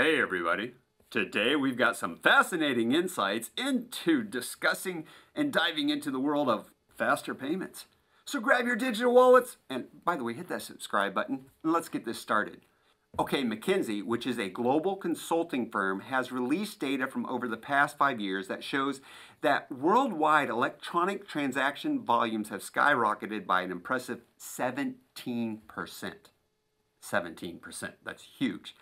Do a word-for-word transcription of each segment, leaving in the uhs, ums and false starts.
Hey everybody, today we've got some fascinating insights into discussing and diving into the world of faster payments. So grab your digital wallets, and by the way, hit that subscribe button, and let's get this started. Okay, McKinsey, which is a global consulting firm, has released data from over the past five years that shows that worldwide electronic transaction volumes have skyrocketed by an impressive seventeen percent. seventeen percent, that's huge.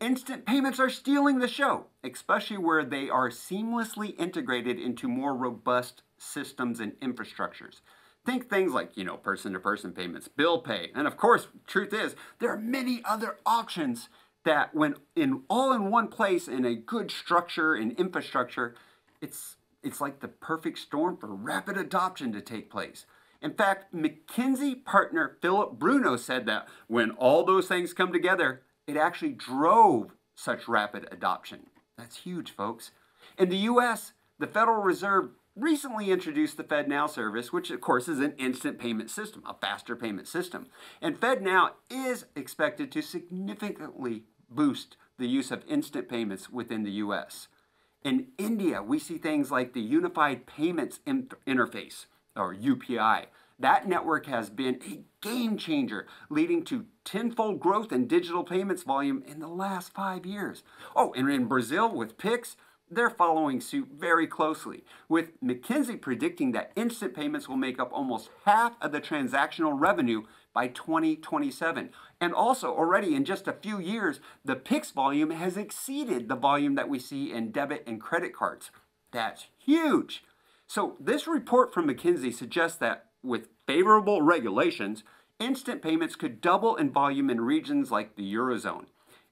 Instant payments are stealing the show, especially where they are seamlessly integrated into more robust systems and infrastructures. Think things like, you know, person-to-person payments, bill pay, and of course, truth is, there are many other options that when in all in one place in a good structure and infrastructure, it's, it's like the perfect storm for rapid adoption to take place. In fact, McKinsey partner Philip Bruno said that when all those things come together, it actually drove such rapid adoption. That's huge, folks. In the U S, the Federal Reserve recently introduced the FedNow service, which of course is an instant payment system, a faster payment system. And FedNow is expected to significantly boost the use of instant payments within the U S. In India, we see things like the Unified Payments Interface, or U P I. That network has been a game changer, leading to tenfold growth in digital payments volume in the last five years. Oh, and in Brazil with PIX, they're following suit very closely, with McKinsey predicting that instant payments will make up almost half of the transactional revenue by twenty twenty-seven. And also, already in just a few years, the PIX volume has exceeded the volume that we see in debit and credit cards. That's huge. So this report from McKinsey suggests that with favorable regulations, instant payments could double in volume in regions like the Eurozone.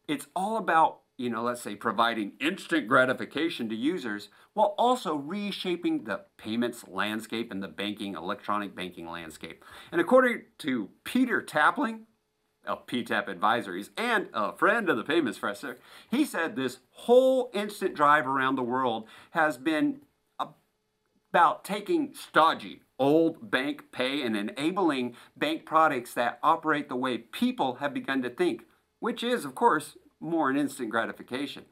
It's all about, you know, let's say providing instant gratification to users while also reshaping the payments landscape and the banking, electronic banking landscape. And according to Peter Tapling of P TAP Advisories and a friend of the Payments Professor, he said this whole instant drive around the world has been about taking stodgy old bank pay and enabling bank products that operate the way people have begun to think, which is, of course, more an instant gratification.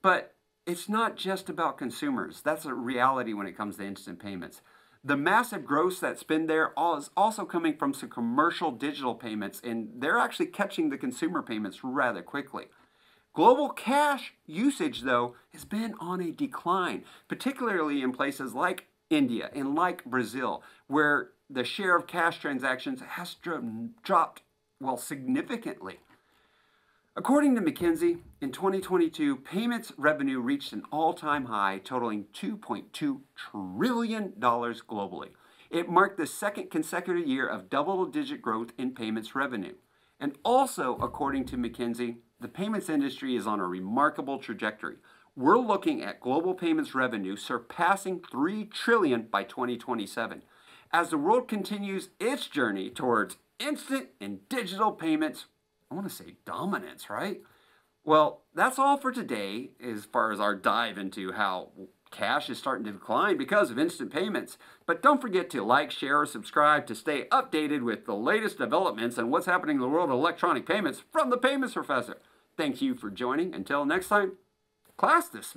But it's not just about consumers. That's a reality when it comes to instant payments. The massive growth that's been there is also coming from some commercial digital payments, and they're actually catching the consumer payments rather quickly. Global cash usage, though, has been on a decline, particularly in places like India and like Brazil, where the share of cash transactions has dropped, well, significantly. According to McKinsey, in twenty twenty-two, payments revenue reached an all-time high, totaling two point two trillion dollars globally. It marked the second consecutive year of double-digit growth in payments revenue. And also, according to McKinsey, the payments industry is on a remarkable trajectory. We're looking at global payments revenue surpassing three trillion dollars by twenty twenty-seven. As the world continues its journey towards instant and digital payments, I want to say dominance, right? Well, that's all for today as far as our dive into how cash is starting to decline because of instant payments. But don't forget to like, share, or subscribe to stay updated with the latest developments and what's happening in the world of electronic payments from the Payments Professor. Thank you for joining. Until next time, class dismissed.